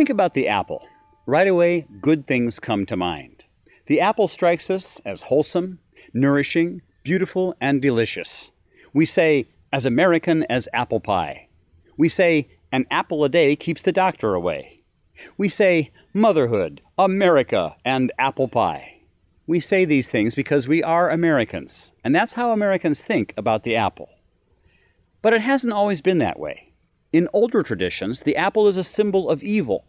Think about the apple. Right away, good things come to mind. The apple strikes us as wholesome, nourishing, beautiful, and delicious. We say, as American as apple pie. We say, an apple a day keeps the doctor away. We say, motherhood, America, and apple pie. We say these things because we are Americans, and that's how Americans think about the apple. But it hasn't always been that way. In older traditions, the apple is a symbol of evil.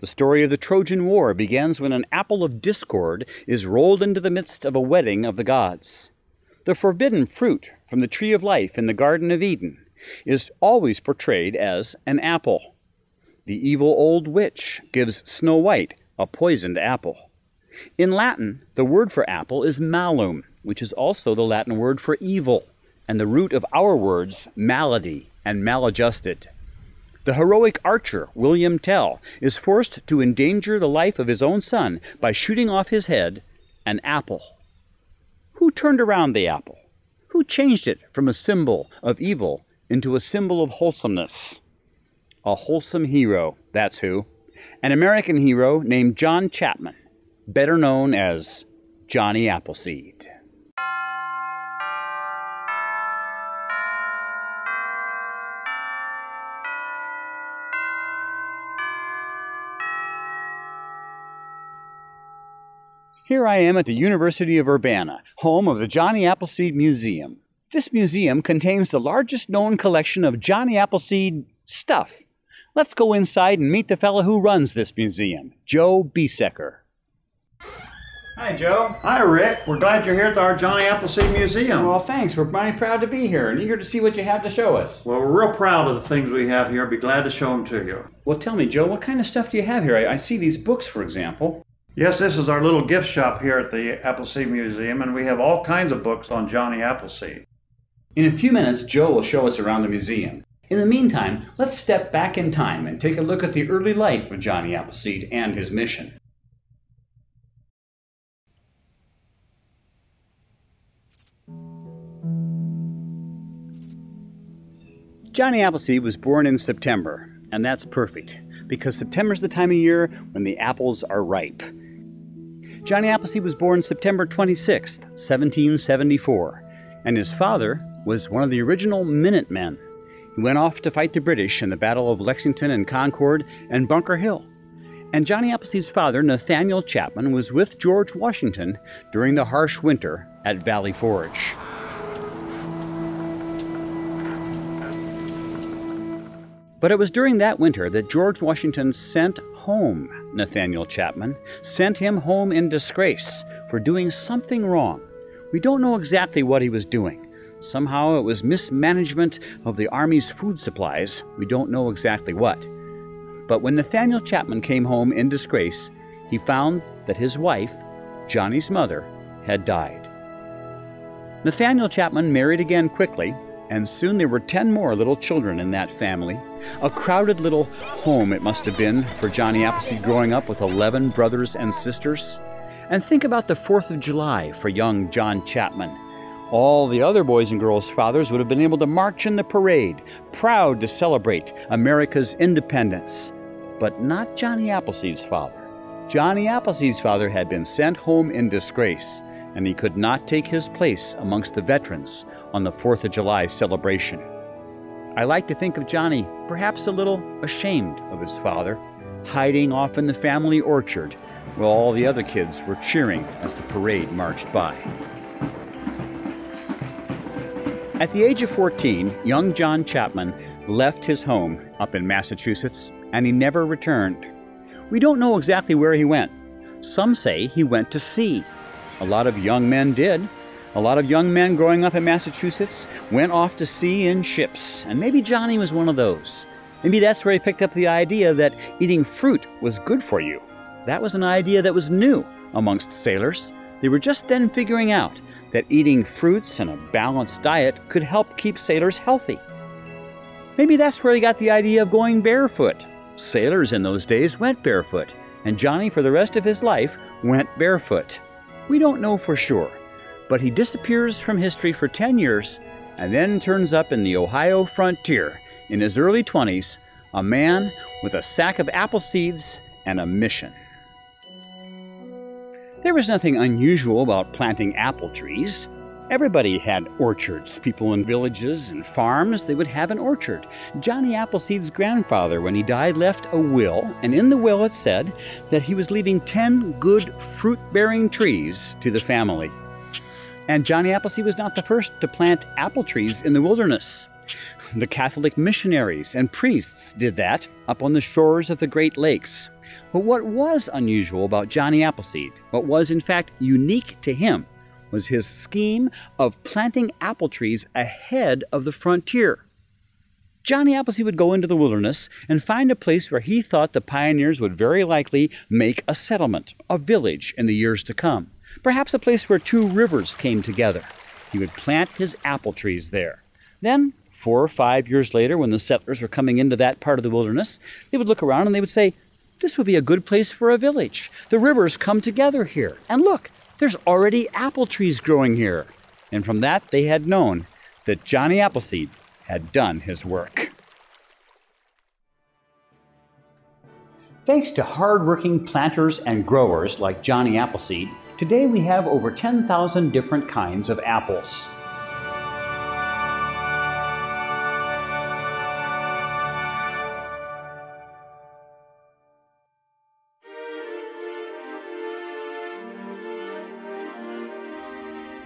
The story of the Trojan War begins when an apple of discord is rolled into the midst of a wedding of the gods. The forbidden fruit from the tree of life in the Garden of Eden is always portrayed as an apple. The evil old witch gives Snow White a poisoned apple. In Latin, the word for apple is malum, which is also the Latin word for evil, and the root of our words malady and maladjusted. The heroic archer, William Tell, is forced to endanger the life of his own son by shooting off his head an apple. Who turned around the apple? Who changed it from a symbol of evil into a symbol of wholesomeness? A wholesome hero, that's who. An American hero named John Chapman, better known as Johnny Appleseed. Here I am at the University of Urbana, home of the Johnny Appleseed Museum. This museum contains the largest known collection of Johnny Appleseed stuff. Let's go inside and meet the fellow who runs this museum, Joe Biesecker. Hi, Joe. Hi, Rick. We're glad you're here at our Johnny Appleseed Museum. Well, thanks. We're mighty proud to be here and eager to see what you have to show us. Well, we're real proud of the things we have here. Be glad to show them to you. Well, tell me, Joe, what kind of stuff do you have here? I see these books, for example. Yes, this is our little gift shop here at the Appleseed Museum, and we have all kinds of books on Johnny Appleseed. In a few minutes, Joe will show us around the museum. In the meantime, let's step back in time and take a look at the early life of Johnny Appleseed and his mission. Johnny Appleseed was born in September, and that's perfect, because September's the time of year when the apples are ripe. Johnny Appleseed was born September 26, 1774, and his father was one of the original Minutemen. He went off to fight the British in the Battle of Lexington and Concord and Bunker Hill. And Johnny Appleseed's father, Nathaniel Chapman, was with George Washington during the harsh winter at Valley Forge. But it was during that winter that George Washington sent home Nathaniel Chapman, sent him home in disgrace for doing something wrong. We don't know exactly what he was doing. Somehow it was mismanagement of the Army's food supplies. We don't know exactly what. But when Nathaniel Chapman came home in disgrace, he found that his wife, Johnny's mother, had died. Nathaniel Chapman married again quickly, and soon there were 10 more little children in that family. A crowded little home it must have been for Johnny Appleseed growing up with 11 brothers and sisters. And think about the 4th of July for young John Chapman. All the other boys and girls' fathers would have been able to march in the parade, proud to celebrate America's independence. But not Johnny Appleseed's father. Johnny Appleseed's father had been sent home in disgrace, and he could not take his place amongst the veterans on the 4th of July celebration. I like to think of Johnny perhaps a little ashamed of his father, hiding off in the family orchard while all the other kids were cheering as the parade marched by. At the age of 14, young John Chapman left his home up in Massachusetts, and he never returned. We don't know exactly where he went. Some say he went to sea. A lot of young men did. A lot of young men growing up in Massachusetts went off to sea in ships, and maybe Johnny was one of those. Maybe that's where he picked up the idea that eating fruit was good for you. That was an idea that was new amongst sailors. They were just then figuring out that eating fruits and a balanced diet could help keep sailors healthy. Maybe that's where he got the idea of going barefoot. Sailors in those days went barefoot, and Johnny, for the rest of his life, went barefoot. We don't know for sure. But he disappears from history for 10 years and then turns up in the Ohio frontier in his early 20s a man with a sack of apple seeds and a mission. There was nothing unusual about planting apple trees. Everybody had orchards. People in villages and farms, they would have an orchard. Johnny Appleseed's grandfather, when he died, left a will, and in the will it said that he was leaving 10 good fruit-bearing trees to the family. And Johnny Appleseed was not the first to plant apple trees in the wilderness. The Catholic missionaries and priests did that up on the shores of the Great Lakes. But what was unusual about Johnny Appleseed, what was in fact unique to him, was his scheme of planting apple trees ahead of the frontier. Johnny Appleseed would go into the wilderness and find a place where he thought the pioneers would very likely make a settlement, a village in the years to come. Perhaps a place where two rivers came together. He would plant his apple trees there. Then, 4 or 5 years later, when the settlers were coming into that part of the wilderness, they would look around and they would say, this would be a good place for a village. The rivers come together here. And look, there's already apple trees growing here. And from that, they had known that Johnny Appleseed had done his work. Thanks to hard-working planters and growers like Johnny Appleseed, today we have over 10,000 different kinds of apples.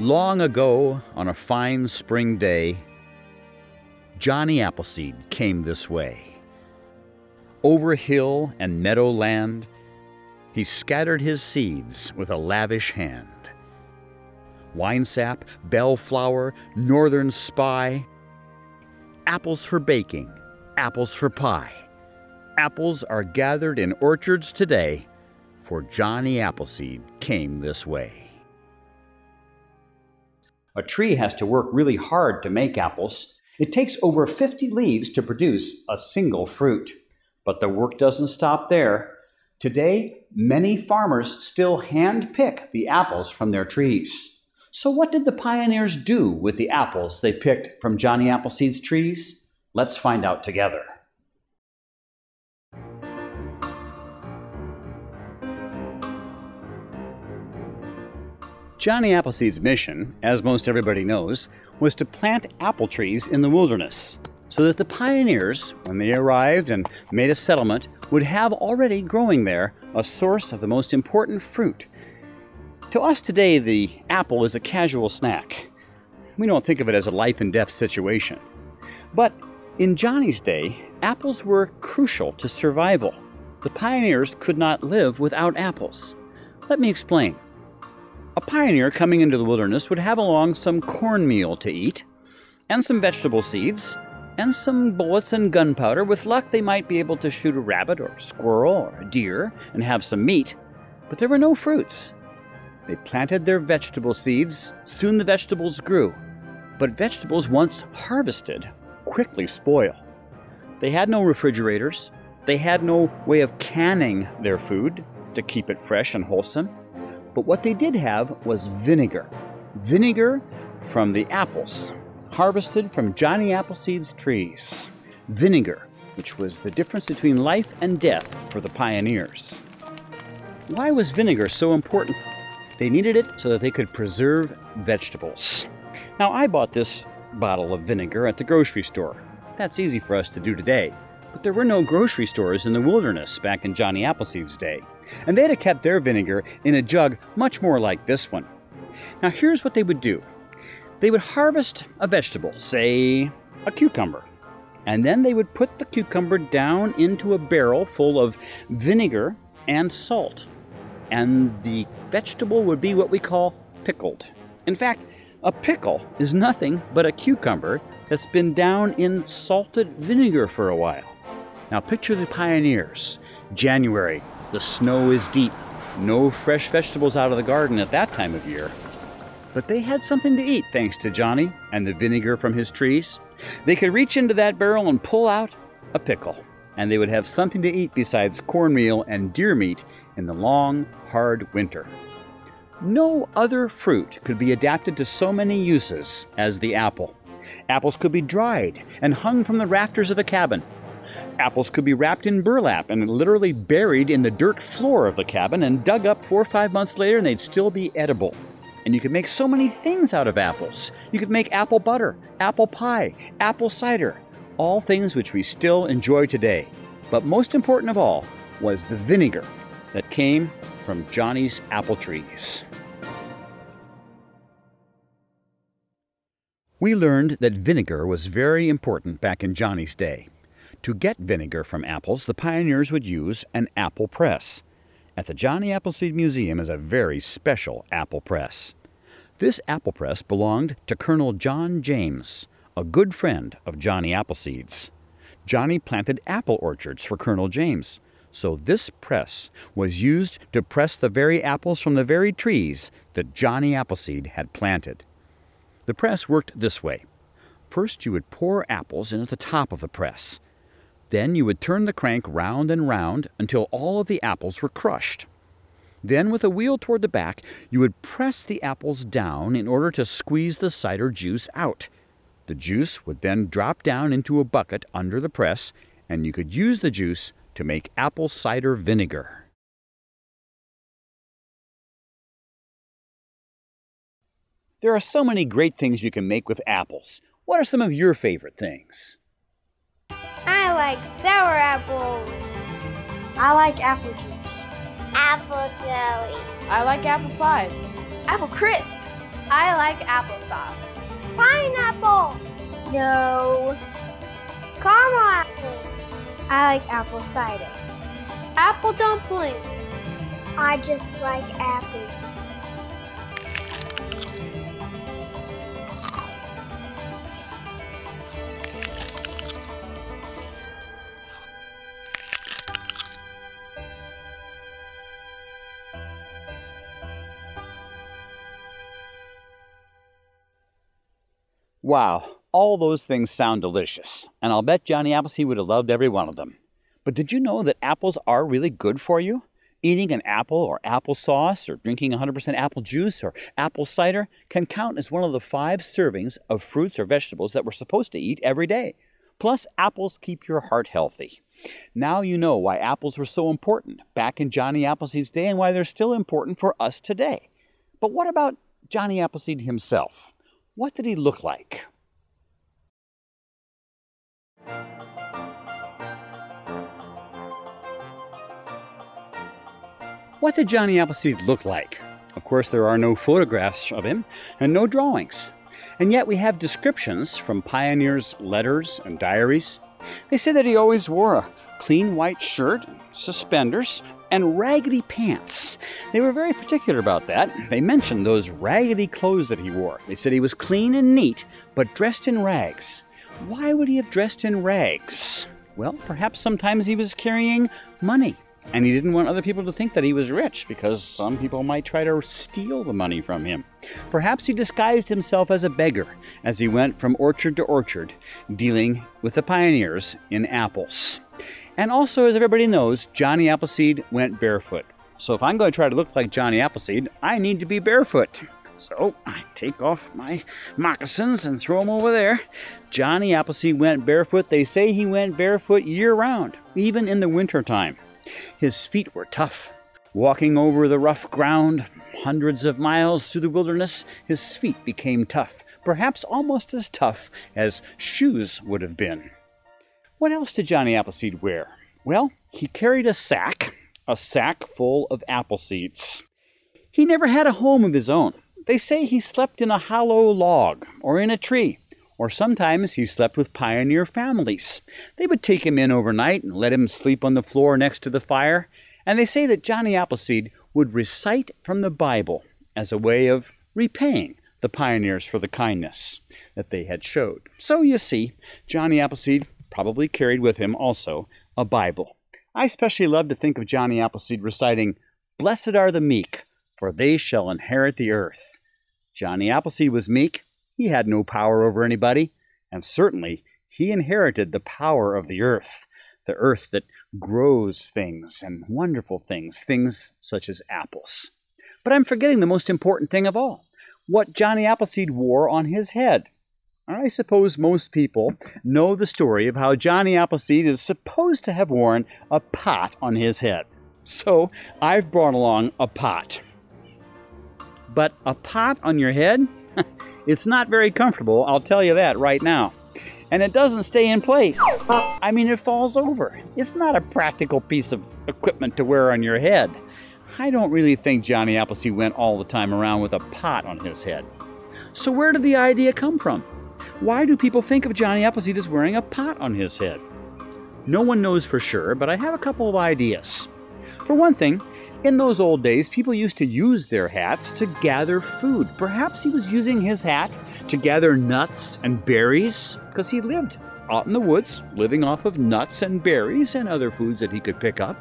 Long ago, on a fine spring day, Johnny Appleseed came this way. Over hill and meadow land, he scattered his seeds with a lavish hand. Winesap, bellflower, northern spy, apples for baking, apples for pie. Apples are gathered in orchards today, for Johnny Appleseed came this way. A tree has to work really hard to make apples. It takes over 50 leaves to produce a single fruit. But the work doesn't stop there. Today, many farmers still hand-pick the apples from their trees. So what did the pioneers do with the apples they picked from Johnny Appleseed's trees? Let's find out together. Johnny Appleseed's mission, as most everybody knows, was to plant apple trees in the wilderness so that the pioneers, when they arrived and made a settlement, would have already growing there a source of the most important fruit. To us today, the apple is a casual snack. We don't think of it as a life and death situation. But in Johnny's day, apples were crucial to survival. The pioneers could not live without apples. Let me explain. A pioneer coming into the wilderness would have along some cornmeal to eat, and some vegetable seeds, and some bullets and gunpowder. With luck, they might be able to shoot a rabbit or a squirrel or a deer and have some meat, but there were no fruits. They planted their vegetable seeds. Soon the vegetables grew, but vegetables once harvested quickly spoil. They had no refrigerators. They had no way of canning their food to keep it fresh and wholesome. But what they did have was vinegar. Vinegar from the apples, harvested from Johnny Appleseed's trees. Vinegar, which was the difference between life and death for the pioneers. Why was vinegar so important? They needed it so that they could preserve vegetables. Now, I bought this bottle of vinegar at the grocery store. That's easy for us to do today. But there were no grocery stores in the wilderness back in Johnny Appleseed's day. And they'd have kept their vinegar in a jug much more like this one. Now here's what they would do. They would harvest a vegetable, say a cucumber, and then they would put the cucumber down into a barrel full of vinegar and salt. And the vegetable would be what we call pickled. In fact, a pickle is nothing but a cucumber that's been down in salted vinegar for a while. Now picture the pioneers. January, the snow is deep. No fresh vegetables out of the garden at that time of year. But they had something to eat thanks to Johnny and the vinegar from his trees. They could reach into that barrel and pull out a pickle, and they would have something to eat besides cornmeal and deer meat in the long, hard winter. No other fruit could be adapted to so many uses as the apple. Apples could be dried and hung from the rafters of a cabin. Apples could be wrapped in burlap and literally buried in the dirt floor of the cabin and dug up 4 or 5 months later, and they'd still be edible. And you could make so many things out of apples. You could make apple butter, apple pie, apple cider, all things which we still enjoy today. But most important of all was the vinegar that came from Johnny's apple trees. We learned that vinegar was very important back in Johnny's day. To get vinegar from apples, the pioneers would use an apple press. At the Johnny Appleseed Museum is a very special apple press. This apple press belonged to Colonel John James, a good friend of Johnny Appleseed's. Johnny planted apple orchards for Colonel James, so this press was used to press the very apples from the very trees that Johnny Appleseed had planted. The press worked this way. First, you would pour apples into the top of the press. Then you would turn the crank round and round until all of the apples were crushed. Then, with a wheel toward the back, you would press the apples down in order to squeeze the cider juice out. The juice would then drop down into a bucket under the press, and you could use the juice to make apple cider vinegar. There are so many great things you can make with apples. What are some of your favorite things? I like sour apples. I like apple juice. Apple jelly. I like apple pies. Apple crisp. I like applesauce. Pineapple. No. Caramel apples. I like apple cider. Apple dumplings. I just like apples. Wow, all those things sound delicious, and I'll bet Johnny Appleseed would have loved every one of them. But did you know that apples are really good for you? Eating an apple or applesauce or drinking 100% apple juice or apple cider can count as one of the 5 servings of fruits or vegetables that we're supposed to eat every day. Plus, apples keep your heart healthy. Now you know why apples were so important back in Johnny Appleseed's day and why they're still important for us today. But what about Johnny Appleseed himself? What did he look like? What did Johnny Appleseed look like? Of course, there are no photographs of him and no drawings. And yet we have descriptions from pioneers' letters and diaries. They say that he always wore a clean white shirt, suspenders, and raggedy pants. They were very particular about that. They mentioned those raggedy clothes that he wore. They said he was clean and neat, but dressed in rags. Why would he have dressed in rags? Well, perhaps sometimes he was carrying money, and he didn't want other people to think that he was rich, because some people might try to steal the money from him. Perhaps he disguised himself as a beggar as he went from orchard to orchard, dealing with the pioneers in apples. And also, as everybody knows, Johnny Appleseed went barefoot. So if I'm going to try to look like Johnny Appleseed, I need to be barefoot. So I take off my moccasins and throw them over there. Johnny Appleseed went barefoot. They say he went barefoot year-round, even in the wintertime. His feet were tough. Walking over the rough ground, hundreds of miles through the wilderness, his feet became tough, perhaps almost as tough as shoes would have been. What else did Johnny Appleseed wear? Well, he carried a sack full of apple seeds. He never had a home of his own. They say he slept in a hollow log or in a tree, or sometimes he slept with pioneer families. They would take him in overnight and let him sleep on the floor next to the fire, and they say that Johnny Appleseed would recite from the Bible as a way of repaying the pioneers for the kindness that they had showed. So you see, Johnny Appleseed probably carried with him also a Bible. I especially love to think of Johnny Appleseed reciting, "Blessed are the meek, for they shall inherit the earth." Johnny Appleseed was meek. He had no power over anybody, and certainly he inherited the power of the earth that grows things and wonderful things, things such as apples. But I'm forgetting the most important thing of all, what Johnny Appleseed wore on his head. I suppose most people know the story of how Johnny Appleseed is supposed to have worn a pot on his head. So I've brought along a pot. But a pot on your head? It's not very comfortable, I'll tell you that right now. And it doesn't stay in place. I mean, it falls over. It's not a practical piece of equipment to wear on your head. I don't really think Johnny Appleseed went all the time around with a pot on his head. So where did the idea come from? Why do people think of Johnny Appleseed as wearing a pot on his head? No one knows for sure, but I have a couple of ideas. For one thing, in those old days, people used to use their hats to gather food. Perhaps he was using his hat to gather nuts and berries, because he lived out in the woods, living off of nuts and berries and other foods that he could pick up.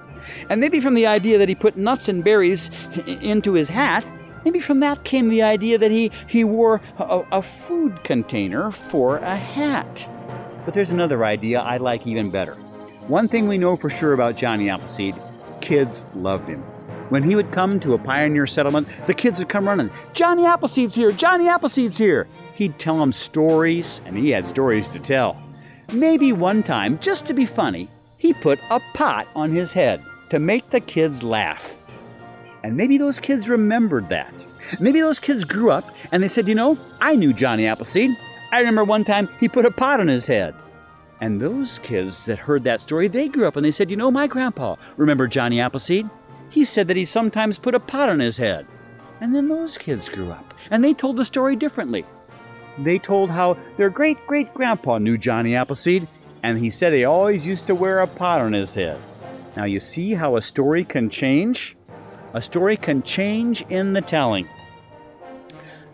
And maybe from the idea that he put nuts and berries into his hat, maybe from that came the idea that he wore a food container for a hat. But there's another idea I like even better. One thing we know for sure about Johnny Appleseed, kids loved him. When he would come to a pioneer settlement, the kids would come running, "Johnny Appleseed's here, Johnny Appleseed's here." He'd tell them stories, and he had stories to tell. Maybe one time, just to be funny, he put a pot on his head to make the kids laugh. And maybe those kids remembered that. Maybe those kids grew up and they said, "You know, I knew Johnny Appleseed. I remember one time he put a pot on his head." And those kids that heard that story, they grew up and they said, "You know, my grandpa, remember Johnny Appleseed? He said that he sometimes put a pot on his head." And then those kids grew up, and they told the story differently. They told how their great-great-grandpa knew Johnny Appleseed, and he said he always used to wear a pot on his head. Now you see how a story can change? A story can change in the telling.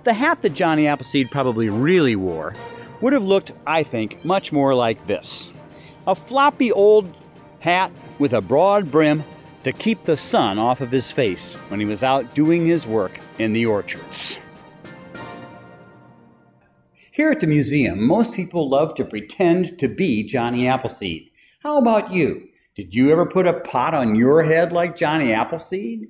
The hat that Johnny Appleseed probably really wore would have looked, I think, much more like this. A floppy old hat with a broad brim to keep the sun off of his face when he was out doing his work in the orchards. Here at the museum, most people love to pretend to be Johnny Appleseed. How about you? Did you ever put a pot on your head like Johnny Appleseed?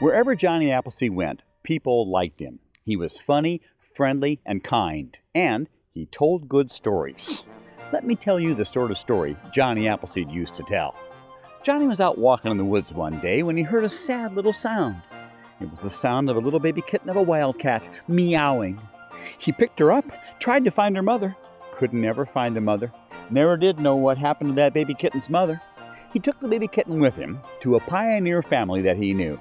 Wherever Johnny Appleseed went, people liked him. He was funny, friendly, and kind, and he told good stories. Let me tell you the sort of story Johnny Appleseed used to tell. Johnny was out walking in the woods one day when he heard a sad little sound. It was the sound of a little baby kitten of a wildcat meowing. He picked her up, tried to find her mother, could never find the mother, never did know what happened to that baby kitten's mother. He took the baby kitten with him to a pioneer family that he knew.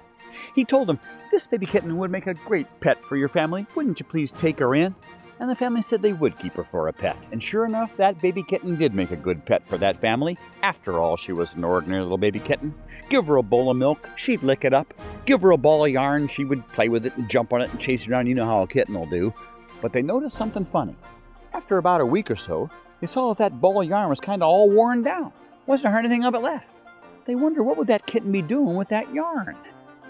He told them, "This baby kitten would make a great pet for your family. Wouldn't you please take her in?" And the family said they would keep her for a pet. And sure enough, that baby kitten did make a good pet for that family. After all, she was an ordinary little baby kitten. Give her a bowl of milk, she'd lick it up. Give her a ball of yarn, she would play with it and jump on it and chase it around. You know how a kitten will do. But they noticed something funny. After about a week or so, they saw that ball of yarn was kind of all worn down. Wasn't anything of it left. They wondered, what would that kitten be doing with that yarn?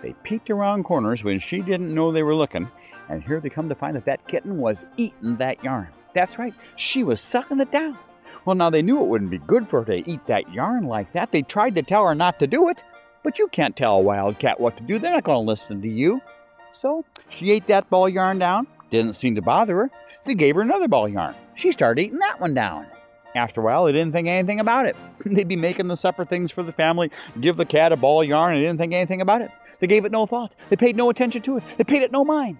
They peeked around corners when she didn't know they were looking, and here they come to find that that kitten was eating that yarn. That's right, she was sucking it down. Well, now they knew it wouldn't be good for her to eat that yarn like that. They tried to tell her not to do it, but you can't tell a wildcat what to do. They're not going to listen to you. So she ate that ball of yarn down. Didn't seem to bother her. They gave her another ball of yarn. She started eating that one down. After a while, they didn't think anything about it. They'd be making the supper things for the family, give the cat a ball of yarn, and they didn't think anything about it. They gave it no thought. They paid no attention to it. They paid it no mind.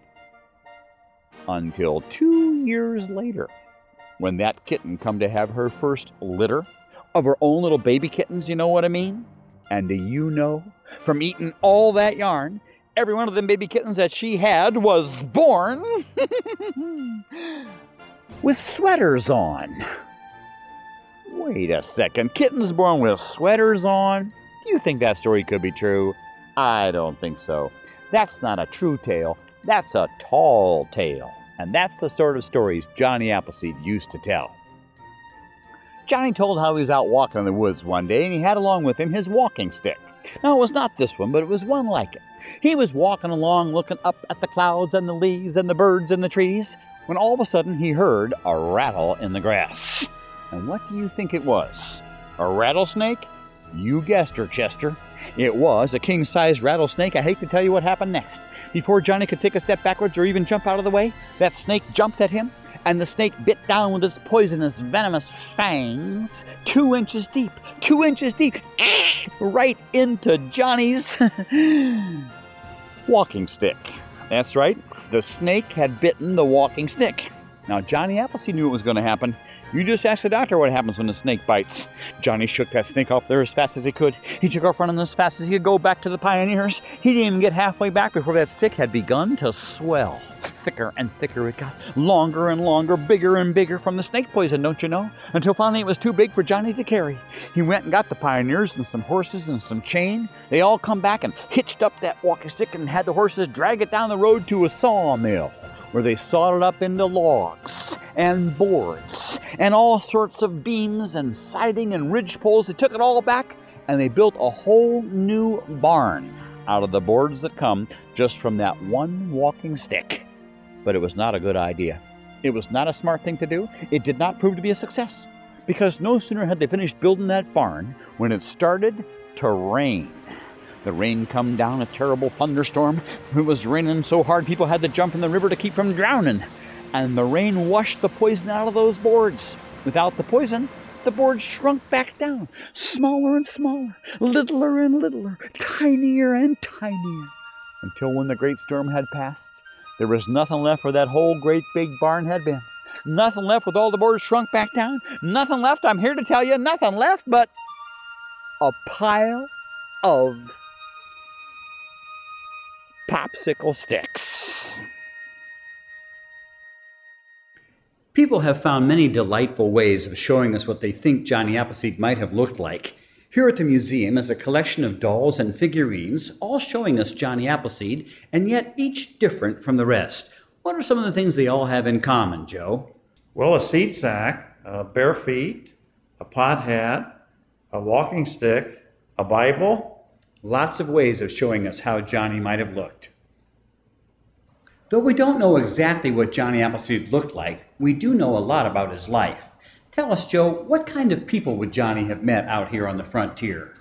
Until 2 years later, when that kitten come to have her first litter of her own little baby kittens, you know what I mean? And do you know, from eating all that yarn, every one of them baby kittens that she had was born with sweaters on. Wait a second, kittens born with sweaters on? Do you think that story could be true? I don't think so. That's not a true tale. That's a tall tale, and that's the sort of stories Johnny Appleseed used to tell. Johnny told how he was out walking in the woods one day, and he had along with him his walking stick. Now, it was not this one, but it was one like it. He was walking along, looking up at the clouds and the leaves and the birds and the trees, when all of a sudden he heard a rattle in the grass. And what do you think it was? A rattlesnake? You guessed her, Chester. It was a king-sized rattlesnake. I hate to tell you what happened next. Before Johnny could take a step backwards or even jump out of the way, that snake jumped at him, and the snake bit down with its poisonous, venomous fangs 2 inches deep, 2 inches deep, right into Johnny's walking stick. That's right, the snake had bitten the walking stick. Now, Johnny Appleseed knew what was going to happen. You just ask the doctor what happens when a snake bites. Johnny shook that snake off there as fast as he could. He took off running as fast as he could go back to the pioneers. He didn't even get halfway back before that stick had begun to swell. Thicker and thicker it got, longer and longer, bigger and bigger from the snake poison, don't you know? Until finally it was too big for Johnny to carry. He went and got the pioneers and some horses and some chain. They all come back and hitched up that walking stick and had the horses drag it down the road to a sawmill, where they sawed it up into logs and boards and all sorts of beams and siding and ridge poles. They took it all back and they built a whole new barn out of the boards that come just from that one walking stick. But it was not a good idea. It was not a smart thing to do. It did not prove to be a success, because no sooner had they finished building that barn when it started to rain. The rain come down, a terrible thunderstorm. It was raining so hard people had to jump in the river to keep from drowning. And the rain washed the poison out of those boards. Without the poison, the boards shrunk back down, smaller and smaller, littler and littler, tinier and tinier. Until when the great storm had passed, there was nothing left where that whole great big barn had been. Nothing left with all the boards shrunk back down. Nothing left, I'm here to tell you, nothing left but a pile of popsicle sticks. People have found many delightful ways of showing us what they think Johnny Appleseed might have looked like. Here at the museum is a collection of dolls and figurines, all showing us Johnny Appleseed, and yet each different from the rest. What are some of the things they all have in common, Joe? Well, a seed sack, bare feet, a pot hat, a walking stick, a Bible. Lots of ways of showing us how Johnny might have looked. Though we don't know exactly what Johnny Appleseed looked like, we do know a lot about his life. Tell us, Joe, what kind of people would Johnny have met out here on the frontier?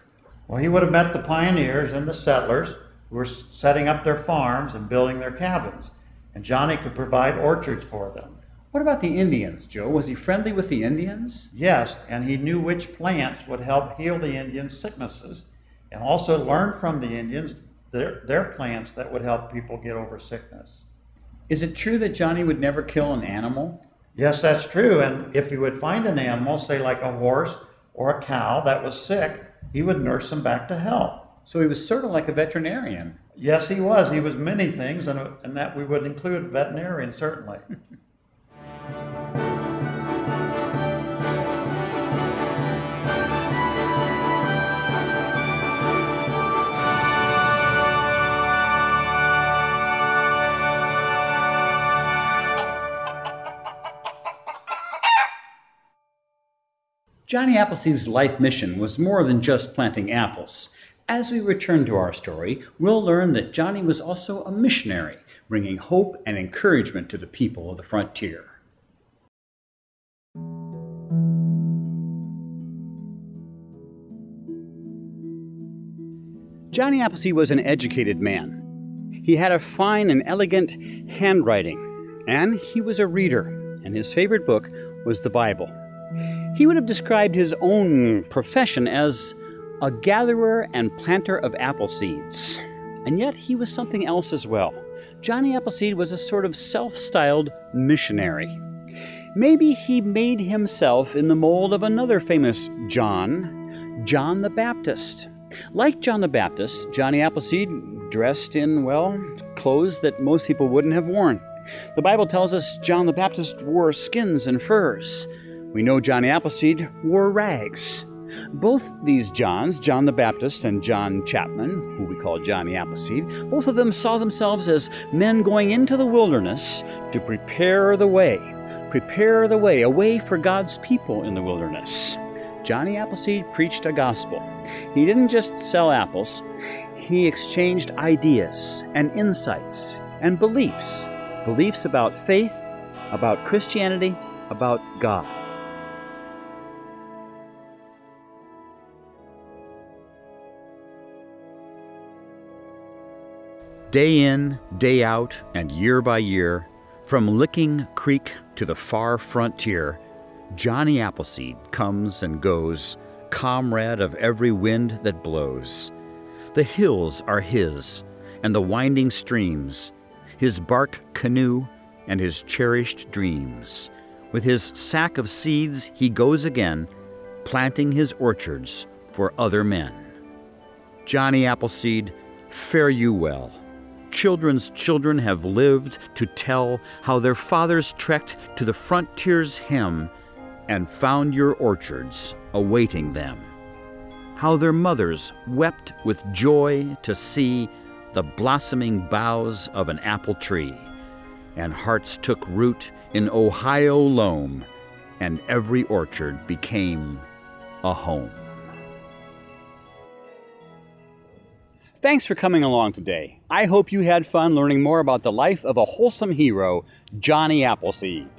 Well, he would have met the pioneers and the settlers who were setting up their farms and building their cabins, and Johnny could provide orchards for them. What about the Indians, Joe? Was he friendly with the Indians? Yes, and he knew which plants would help heal the Indians' sicknesses, and also learn from the Indians their plants that would help people get over sickness. Is it true that Johnny would never kill an animal? Yes, that's true, and if he would find an animal, say like a horse or a cow that was sick, he would nurse them back to health. So he was sort of like a veterinarian. Yes, he was. He was many things, and that we would include veterinarian, certainly. Johnny Appleseed's life mission was more than just planting apples. As we return to our story, we'll learn that Johnny was also a missionary, bringing hope and encouragement to the people of the frontier. Johnny Appleseed was an educated man. He had a fine and elegant handwriting, and he was a reader, and his favorite book was the Bible. He would have described his own profession as a gatherer and planter of apple seeds. And yet he was something else as well. Johnny Appleseed was a sort of self-styled missionary. Maybe he made himself in the mold of another famous John the Baptist. Like John the Baptist, Johnny Appleseed dressed in, well, clothes that most people wouldn't have worn. The Bible tells us John the Baptist wore skins and furs. We know Johnny Appleseed wore rags. Both these Johns, John the Baptist and John Chapman, who we call Johnny Appleseed, both of them saw themselves as men going into the wilderness to prepare the way, a way for God's people in the wilderness. Johnny Appleseed preached a gospel. He didn't just sell apples. He exchanged ideas and insights and beliefs about faith, about Christianity, about God. Day in, day out, and year by year, from Licking Creek to the far frontier, Johnny Appleseed comes and goes, comrade of every wind that blows. The hills are his, and the winding streams, his bark canoe and his cherished dreams. With his sack of seeds, he goes again, planting his orchards for other men. Johnny Appleseed, fare you well. Children's children have lived to tell how their fathers trekked to the frontier's hem and found your orchards awaiting them. How their mothers wept with joy to see the blossoming boughs of an apple tree, and hearts took root in Ohio loam, and every orchard became a home. Thanks for coming along today. I hope you had fun learning more about the life of a wholesome hero, Johnny Appleseed.